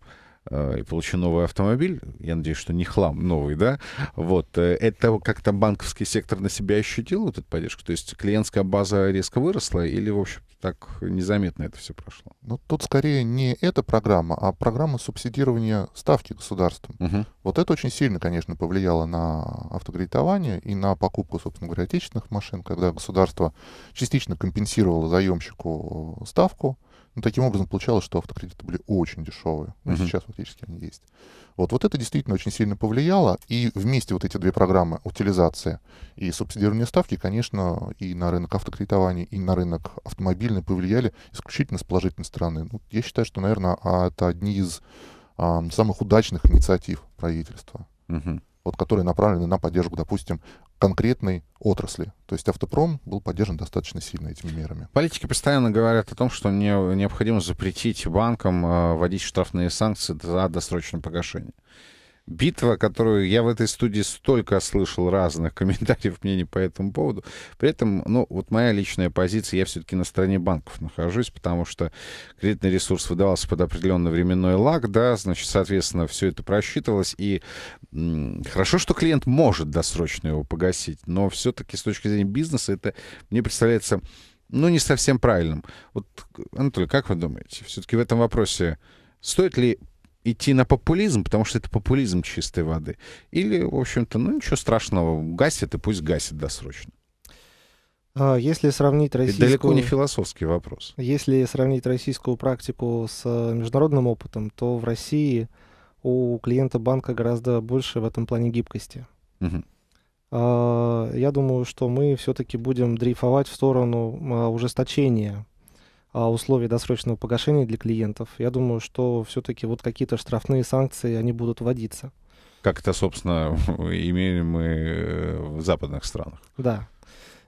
и получу новый автомобиль, я надеюсь, что не хлам, новый, да, вот, это как-то банковский сектор на себя ощутил, вот эту поддержку, то есть клиентская база резко выросла или, в общем-то, так незаметно это все прошло? Ну, тут скорее не эта программа, а программа субсидирования ставки государством. Угу. Вот это очень сильно, конечно, повлияло на автокредитование и на покупку, собственно говоря, отечественных машин, когда государство частично компенсировало заемщику ставку. Ну, таким образом, получалось, что автокредиты были очень дешевые. Ну, uh-huh. Сейчас фактически они есть. Вот, вот это действительно очень сильно повлияло. И вместе вот эти две программы, утилизация и субсидирование ставки, конечно, и на рынок автокредитования, и на рынок автомобильный повлияли исключительно с положительной стороны. Ну, я считаю, что, наверное, это одни из а, самых удачных инициатив правительства, uh-huh. вот, которые направлены на поддержку, допустим, конкретной отрасли. То есть автопром был поддержан достаточно сильно этими мерами. Политики постоянно говорят о том, что не, необходимо запретить банкам э, вводить штрафные санкции за досрочное погашение. Битва, которую я в этой студии столько слышал разных комментариев, мнений по этому поводу. При этом, ну, вот моя личная позиция, я все-таки на стороне банков нахожусь, потому что кредитный ресурс выдавался под определенный временной лаг, да, значит, соответственно, все это просчитывалось, и м- хорошо, что клиент может досрочно его погасить, но все-таки с точки зрения бизнеса это мне представляется, ну, не совсем правильным. Вот, Анатолий, как вы думаете, все-таки в этом вопросе стоит ли идти на популизм, потому что это популизм чистой воды? Или, в общем-то, ну ничего страшного, гасит и пусть гасит досрочно. Если сравнить российскую... Это далеко не философский вопрос. Если сравнить российскую практику с международным опытом, то в России у клиента банка гораздо больше в этом плане гибкости. Угу. Я думаю, что мы все-таки будем дрейфовать в сторону ужесточения условий досрочного погашения для клиентов. Я думаю, что все-таки вот какие-то штрафные санкции, они будут вводиться. Как это, собственно, имеем мы в западных странах. Да.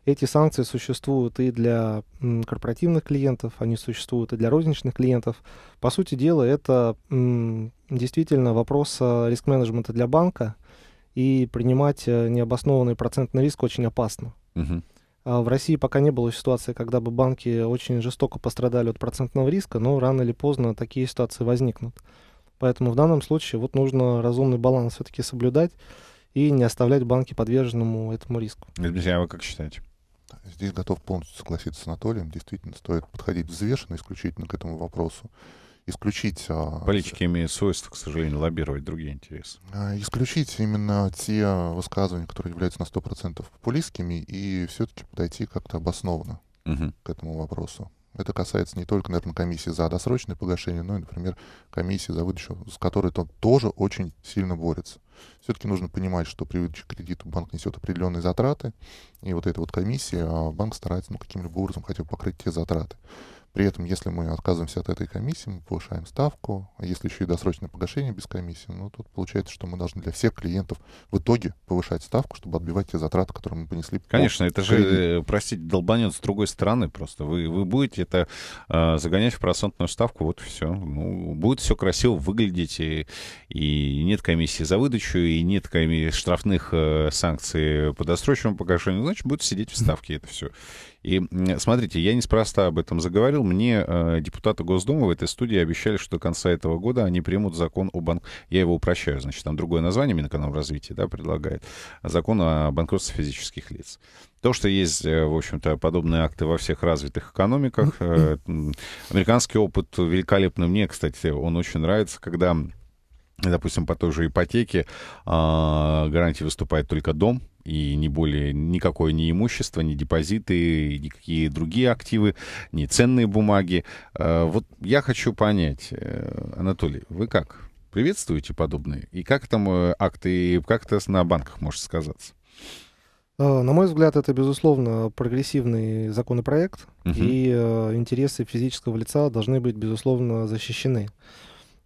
Эти санкции существуют и для корпоративных клиентов, они существуют и для розничных клиентов. По сути дела, это действительно вопрос риск-менеджмента для банка, и принимать необоснованный процентный риск очень опасно. Угу. В России пока не было ситуации, когда бы банки очень жестоко пострадали от процентного риска, но рано или поздно такие ситуации возникнут. Поэтому в данном случае вот нужно разумный баланс все-таки соблюдать и не оставлять банки подверженному этому риску. Дмитрий, а вы как считаете? Здесь готов полностью согласиться с Анатолием. Действительно, стоит подходить взвешенно исключительно к этому вопросу. Исключить... Политики имеют свойство, к сожалению, лоббировать другие интересы. Исключить именно те высказывания, которые являются на сто процентов популистскими, и все-таки подойти как-то обоснованно угу. к этому вопросу. Это касается не только, наверное, комиссии за досрочное погашение, но и, например, комиссии за выдачу, с которой он тоже очень сильно борется. Все-таки нужно понимать, что при выдаче кредита банк несет определенные затраты, и вот эта вот комиссия, банк старается ну, каким-либо образом хотя бы покрыть те затраты. При этом, если мы отказываемся от этой комиссии, мы повышаем ставку, а если еще и досрочное погашение без комиссии, ну, тут получается, что мы должны для всех клиентов в итоге повышать ставку, чтобы отбивать те затраты, которые мы понесли. Конечно, это же, простите, долбанет с другой стороны просто. Вы, вы будете это э, загонять в процентную ставку, вот и все. Ну, будет все красиво выглядеть, и, и нет комиссии за выдачу, и нет комиссии, штрафных э, санкций по досрочному погашению, значит, будут сидеть в ставке это все. И смотрите, я неспроста об этом заговорил, говорил, мне э, депутаты Госдумы в этой студии обещали, что до конца этого года они примут закон о банк... Я его упрощаю, значит, там другое название Минэкономразвития, да, предлагает. Закон о банкротстве физических лиц. То, что есть, в общем-то, подобные акты во всех развитых экономиках. Американский опыт великолепный. Мне, кстати, он очень нравится, когда, допустим, по той же ипотеке гарантией выступает только дом. И не более, никакое ни имущество, ни депозиты, никакие другие активы, ни ценные бумаги. Вот я хочу понять, Анатолий, вы как? Приветствуете подобные? И как там акты, и как это на банках может сказаться? На мой взгляд, это, безусловно, прогрессивный законопроект. Угу. И интересы физического лица должны быть, безусловно, защищены.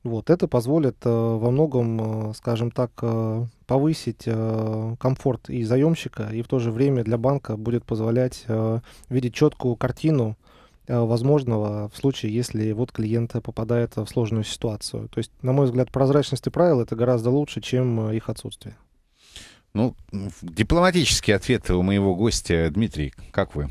Вот, это позволит э, во многом, э, скажем так, э, повысить э, комфорт и заемщика, и в то же время для банка будет позволять э, видеть четкую картину э, возможного в случае, если вот клиент попадает в сложную ситуацию. То есть, на мой взгляд, прозрачность и правила — это гораздо лучше, чем их отсутствие. Ну, дипломатический ответ у моего гостя. Дмитрий, как вы?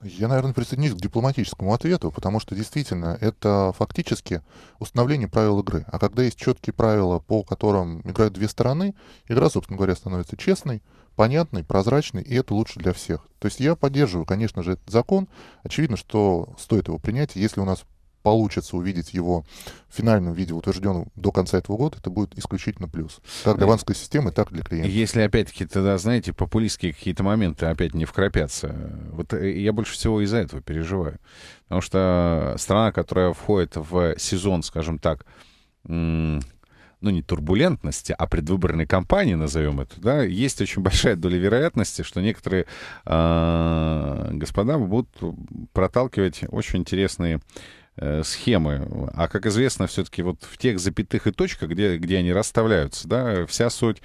Я, наверное, присоединюсь к дипломатическому ответу, потому что действительно это фактически установление правил игры. А когда есть четкие правила, по которым играют две стороны, игра, собственно говоря, становится честной, понятной, прозрачной, и это лучше для всех. То есть я поддерживаю, конечно же, этот закон. Очевидно, что стоит его принять, если у нас получится увидеть его в финальном виде, утвержденном до конца этого года, это будет исключительно плюс. Как для банковской системы, так и для клиентов. Если, опять-таки, тогда, знаете, популистские какие-то моменты опять не вкрапятся. Вот я больше всего из-за этого переживаю. Потому что страна, которая входит в сезон, скажем так, ну, не турбулентности, а предвыборной кампании, назовем это, да, есть очень большая доля вероятности, что некоторые э, господа будут проталкивать очень интересные схемы. А, как известно, все-таки вот в тех запятых и точках, где, где они расставляются, да, вся суть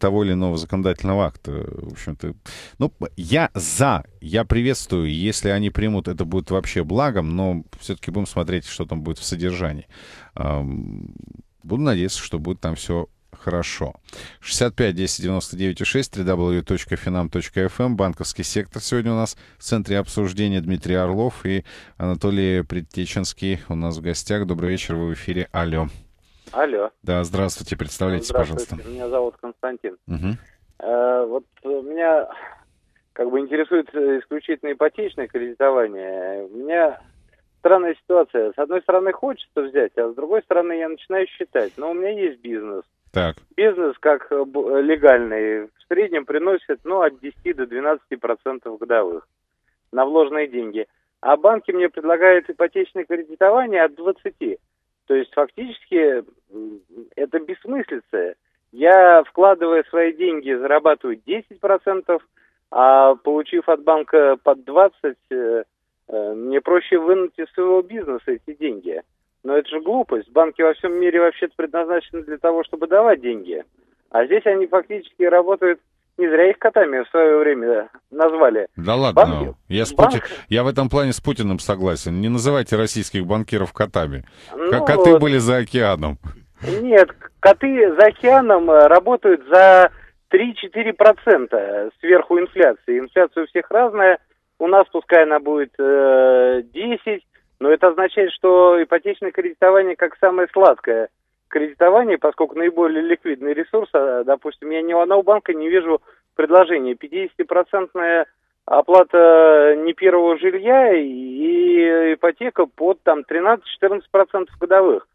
того или иного законодательного акта. В общем-то, ну, я за, я приветствую, если они примут, это будет вообще благом, но все-таки будем смотреть, что там будет в содержании. Буду надеяться, что будет там все хорошо. шестьдесят пять десять девяносто девять шесть, дабл ю дабл ю дабл ю точка финам точка эф эм. Банковский сектор сегодня у нас в центре обсуждения. Дмитрий Орлов и Анатолий Предтеченский у нас в гостях. Добрый вечер, вы в эфире. Алло. Алло. Да, здравствуйте, представляйтесь, здравствуйте, пожалуйста. Меня зовут Константин. Угу. Э, вот меня как бы интересует исключительно ипотечное кредитование. У меня странная ситуация. С одной стороны хочется взять, а с другой стороны я начинаю считать. Но у меня есть бизнес. Так. Бизнес, как легальный, в среднем приносит ну, от десяти до двенадцати процентов годовых на вложенные деньги. А банки мне предлагают ипотечное кредитование от двадцати процентов. То есть фактически это бессмыслица. Я, вкладывая свои деньги, зарабатываю десять процентов, а получив от банка под двадцать процентов, мне проще вынуть из своего бизнеса эти деньги. Но это же глупость. Банки во всем мире вообще-то предназначены для того, чтобы давать деньги. А здесь они фактически работают... Не зря их котами в свое время назвали. Да ладно. Банки... Я, с Пути... Банк... Я в этом плане с Путиным согласен. Не называйте российских банкиров котами. Ну, коты вот... были за океаном. Нет, коты за океаном работают за три-четыре процента сверху инфляции. Инфляция у всех разная. У нас пускай она будет э, десять процентов. Но это означает, что ипотечное кредитование как самое сладкое кредитование, поскольку наиболее ликвидный ресурс, допустим, я ни у одного банка не вижу предложения. пятидесятипроцентная оплата не первого жилья и ипотека под там тринадцать-четырнадцать процентов годовых.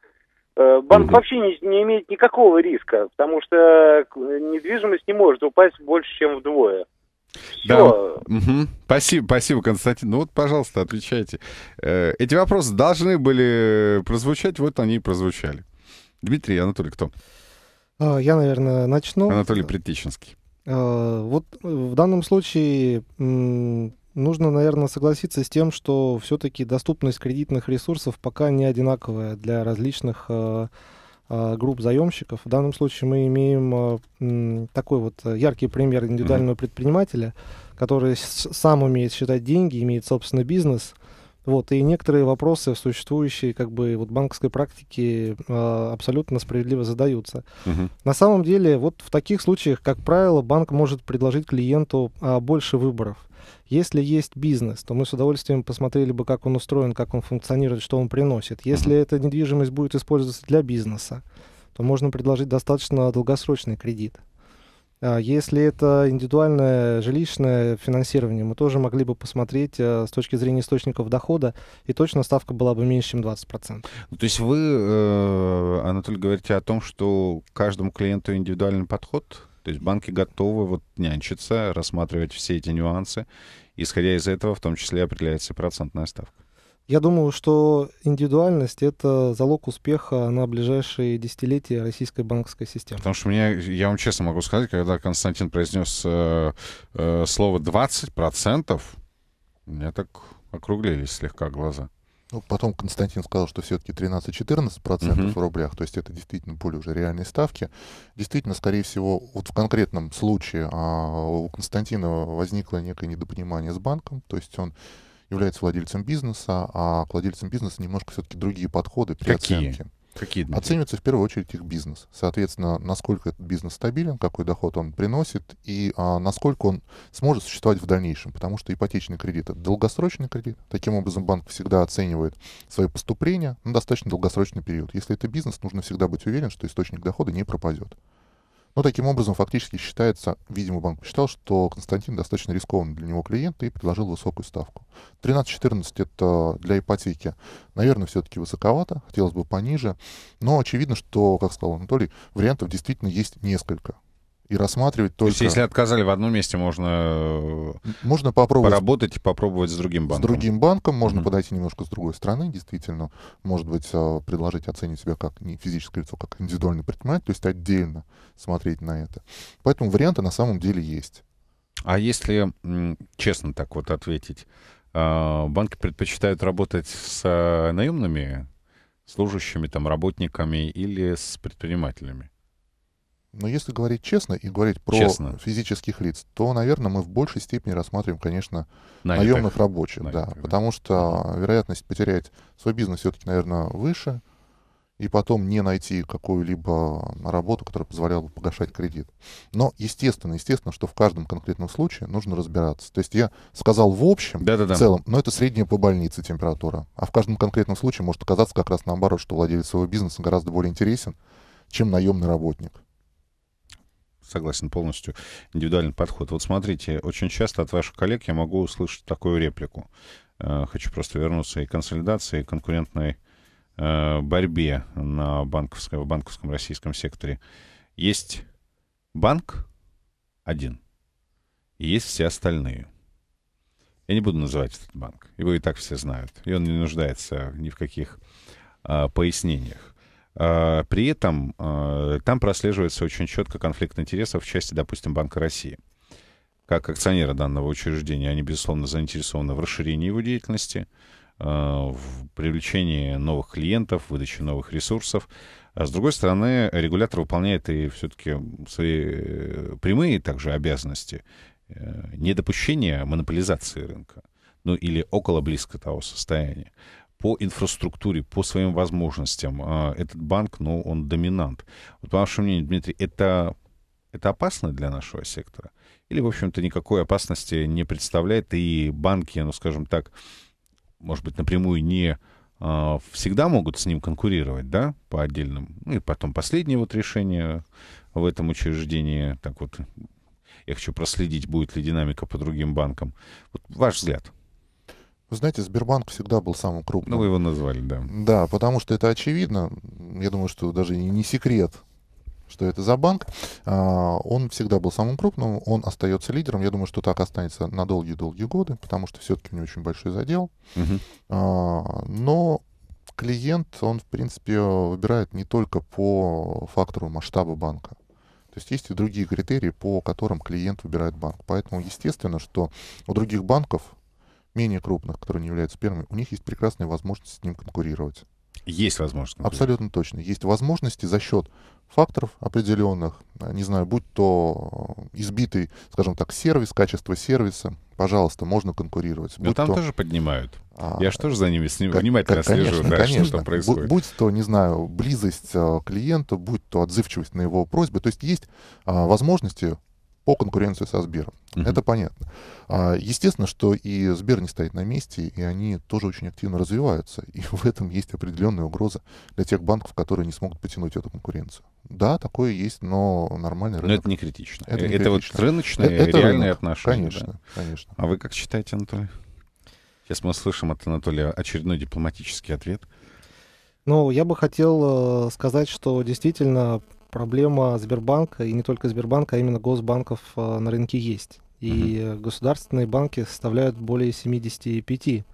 Банк вообще не, не имеет никакого риска, потому что недвижимость не может упасть больше, чем вдвое. Да. Угу. Спасибо, спасибо, Константин. Ну вот, пожалуйста, отвечайте. Эти вопросы должны были прозвучать, вот они и прозвучали. Дмитрий, Анатолий, кто? Я, наверное, начну. Анатолий Предтеченский. Вот в данном случае нужно, наверное, согласиться с тем, что все-таки доступность кредитных ресурсов пока не одинаковая для различных групп заемщиков. В данном случае мы имеем м, такой вот яркий пример индивидуального mm-hmm. предпринимателя, который сам умеет считать деньги, имеет собственный бизнес, Вот, и некоторые вопросы, существующие как бы вот банковской практике, абсолютно справедливо задаются. Угу. На самом деле, вот в таких случаях, как правило, банк может предложить клиенту больше выборов. Если есть бизнес, то мы с удовольствием посмотрели бы, как он устроен, как он функционирует, что он приносит. Если эта недвижимость будет использоваться для бизнеса, то можно предложить достаточно долгосрочный кредит. Если это индивидуальное жилищное финансирование, мы тоже могли бы посмотреть с точки зрения источников дохода, и точно ставка была бы меньше, чем двадцать процентов. Ну, то есть вы, Анатолий, говорите о том, что каждому клиенту индивидуальный подход? То есть банки готовы вот нянчиться, рассматривать все эти нюансы, исходя из этого в том числе определяется процентная ставка? Я думаю, что индивидуальность — это залог успеха на ближайшие десятилетия российской банковской системы. Потому что меня, я вам честно могу сказать, когда Константин произнес э, э, слово двадцать процентов, у меня так округлились слегка глаза. Ну, потом Константин сказал, что все-таки тринадцать-четырнадцать процентов в рублях, то есть это действительно более уже реальные ставки. Действительно, скорее всего, вот в конкретном случае а, у Константина возникло некое недопонимание с банком, то есть он является владельцем бизнеса, а к владельцам бизнеса немножко все-таки другие подходы при Какие? оценке. Какие? Оценивается в первую очередь их бизнес. Соответственно, насколько этот бизнес стабилен, какой доход он приносит и а, насколько он сможет существовать в дальнейшем. Потому что ипотечный кредит — это долгосрочный кредит. Таким образом, банк всегда оценивает свои поступления на достаточно долгосрочный период. Если это бизнес, нужно всегда быть уверен, что источник дохода не пропадет. Но таким образом фактически считается, видимо, банк считал, что Константин достаточно рискованный для него клиент и предложил высокую ставку. тринадцать-четырнадцать это для ипотеки, наверное, все-таки высоковато, хотелось бы пониже, но очевидно, что, как сказал Анатолий, вариантов действительно есть несколько. И рассматривать только... То есть, если отказали в одном месте, можно, можно попробовать... поработать и попробовать с другим банком. С другим банком, можно mm-hmm. подойти немножко с другой стороны, действительно. Может быть, предложить оценить себя как не физическое лицо, как индивидуальный предприниматель, то есть отдельно смотреть на это. Поэтому варианты на самом деле есть. А если честно так вот ответить, банки предпочитают работать с наемными служащими, там, работниками или с предпринимателями? Но если говорить честно и говорить про честно. физических лиц, то, наверное, мы в большей степени рассматриваем, конечно, Найтых. наемных рабочих. Найтых, да, Найтых. Потому что вероятность потерять свой бизнес все-таки, наверное, выше, и потом не найти какую-либо работу, которая позволяла бы погашать кредит. Но, естественно, естественно, что в каждом конкретном случае нужно разбираться. То есть я сказал в общем, да, да, да. в целом, но это средняя по больнице температура. А в каждом конкретном случае может оказаться как раз наоборот, что владелец своего бизнеса гораздо более интересен, чем наемный работник. Согласен полностью. Индивидуальный подход. Вот смотрите, очень часто от ваших коллег я могу услышать такую реплику. Хочу просто вернуться и к консолидации, и к конкурентной борьбе на банковском, банковском российском секторе. Есть банк один, и есть все остальные. Я не буду называть этот банк. Его и так все знают. И он не нуждается ни в каких а, пояснениях. При этом там прослеживается очень четко конфликт интересов в части, допустим, Банка России. Как акционеры данного учреждения, они, безусловно, заинтересованы в расширении его деятельности, в привлечении новых клиентов, выдаче новых ресурсов. А с другой стороны, регулятор выполняет и все-таки свои прямые также обязанности недопущения монополизации рынка, ну или около близко того состояния. По инфраструктуре, по своим возможностям этот банк, ну, он доминант. Вот, по вашему мнению, Дмитрий, это, это опасно для нашего сектора? Или, в общем-то, никакой опасности не представляет, и банки, ну, скажем так, может быть, напрямую не всегда могут с ним конкурировать, да, по отдельным, ну, и потом последнее вот решение в этом учреждении, так вот, я хочу проследить, будет ли динамика по другим банкам. Вот ваш взгляд. Вы знаете, Сбербанк всегда был самым крупным. Ну, вы его назвали, да. Да, потому что это очевидно. Я думаю, что даже не секрет, что это за банк. Он всегда был самым крупным, он остается лидером. Я думаю, что так останется на долгие-долгие годы, потому что все-таки у него очень большой задел. Угу. Но клиент, он, в принципе, выбирает не только по фактору масштаба банка. То есть есть и другие критерии, по которым клиент выбирает банк. Поэтому, естественно, что у других банков, менее крупных, которые не являются первыми, у них есть прекрасная возможность с ним конкурировать. Есть возможность конкурировать. Абсолютно точно. Есть возможности за счет факторов определенных, не знаю, будь то избитый, скажем так, сервис, качество сервиса, пожалуйста, можно конкурировать. Но будь там то... тоже поднимают. Я же тоже за ними внимательно слежу, да, что там происходит. Будь то, не знаю, близость клиента, будь то отзывчивость на его просьбы. То есть есть возможности по конкуренции со Сбером. Uh-huh. Это понятно. Естественно, что и Сбер не стоит на месте, и они тоже очень активно развиваются. И в этом есть определенная угроза для тех банков, которые не смогут потянуть эту конкуренцию. Да, такое есть, но нормальный рынок. Но это не критично. Это, не это критично. Вот рыночные это реальные рынок. Отношения. Конечно, да? Конечно. А вы как считаете, Анатолий? Сейчас мы слышим от Анатолия очередной дипломатический ответ. Ну, я бы хотел сказать, что действительно... Проблема Сбербанка, и не только Сбербанка, а именно госбанков а, на рынке есть. И uh-huh. государственные банки составляют более семидесяти пяти,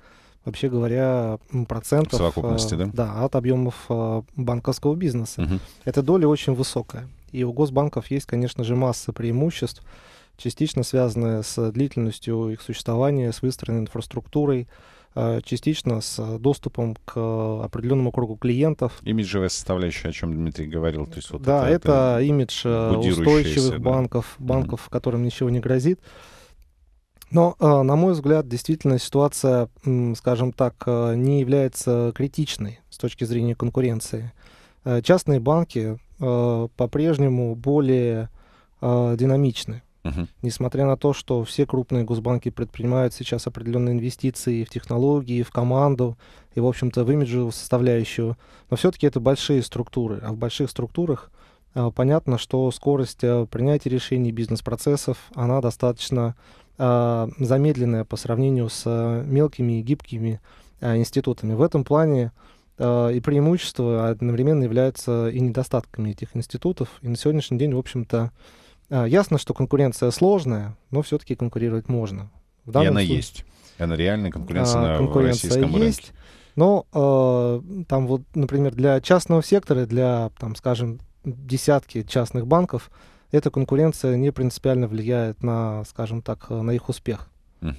вообще говоря, процентов в совокупности, а, да? Да, от объемов а, банковского бизнеса. Uh-huh. Эта доля очень высокая. И у госбанков есть, конечно же, масса преимуществ, частично связанные с длительностью их существования, с выстроенной инфраструктурой, частично с доступом к определенному кругу клиентов. Имиджевая составляющая, о чем Дмитрий говорил. То есть вот да, это, это имидж устойчивых банков, да? банков, mm-hmm. которым ничего не грозит. Но, на мой взгляд, действительно ситуация, скажем так, не является критичной с точки зрения конкуренции. Частные банки по-прежнему более динамичны. Uh-huh. Несмотря на то, что все крупные госбанки предпринимают сейчас определенные инвестиции в технологии, в команду и, в общем-то, в имиджевую составляющую, но все-таки это большие структуры. А в больших структурах а, понятно, что скорость а, принятия решений бизнес-процессов, она достаточно а, замедленная по сравнению с а, мелкими и гибкими а, институтами. В этом плане а, и преимущества одновременно являются и недостатками этих институтов. И на сегодняшний день, в общем-то, ясно, что конкуренция сложная, но все-таки конкурировать можно. В данном И она случае... есть. Она реальная конкуренция а, на конкуренция российском есть, рынке. Но э, там вот, например, для частного сектора, для, там, скажем, десятки частных банков, эта конкуренция не принципиально влияет на, скажем так, на их успех. Угу.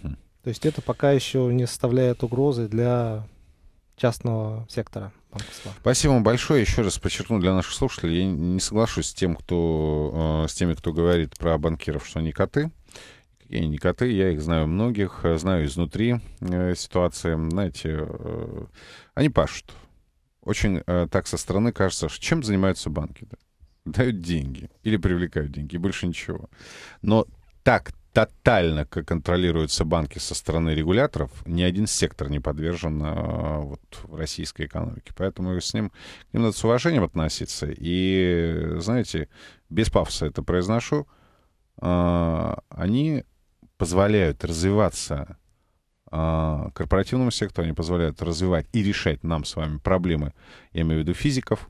То есть это пока еще не составляет угрозы для частного сектора. Спасибо вам большое. Еще раз подчеркну для наших слушателей, я не соглашусь с, тем, кто, с теми, кто говорит про банкиров, что они коты. Я не коты, я их знаю многих, знаю изнутри ситуации. Знаете, они пашут. Очень так со стороны кажется, чем занимаются банки? Дают деньги или привлекают деньги, больше ничего. Но так тотально, как контролируются банки со стороны регуляторов, ни один сектор не подвержен а, вот, российской экономике. Поэтому с ним, к ним надо с уважением относиться. И, знаете, без пафоса это произношу, а, они позволяют развиваться а, корпоративному сектору, они позволяют развивать и решать нам с вами проблемы, я имею в виду физиков.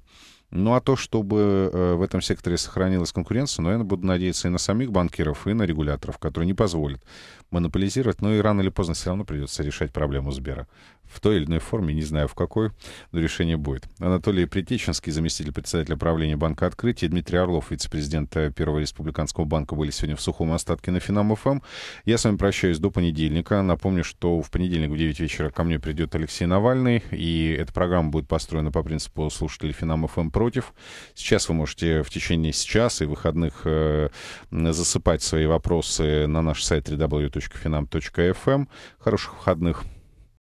Ну, а то, чтобы в этом секторе сохранилась конкуренция, наверное, буду надеяться и на самих банкиров, и на регуляторов, которые не позволят монополизировать. Но и рано или поздно все равно придется решать проблему Сбера. В той или иной форме, не знаю в какой, но решение будет. Анатолий Предтеченский, заместитель председателя правления Банка Открытия, Дмитрий Орлов, вице-президент Первого Республиканского банка, были сегодня в сухом остатке на Финам-ФМ. Я с вами прощаюсь до понедельника. Напомню, что в понедельник в девять вечера ко мне придет Алексей Навальный, и эта программа будет построена по принципу слушателей Финам-ФМ против. Сейчас вы можете в течение часа и выходных э, засыпать свои вопросы на наш сайт дабл ю дабл ю дабл ю точка финам точка эф эм. Хороших выходных.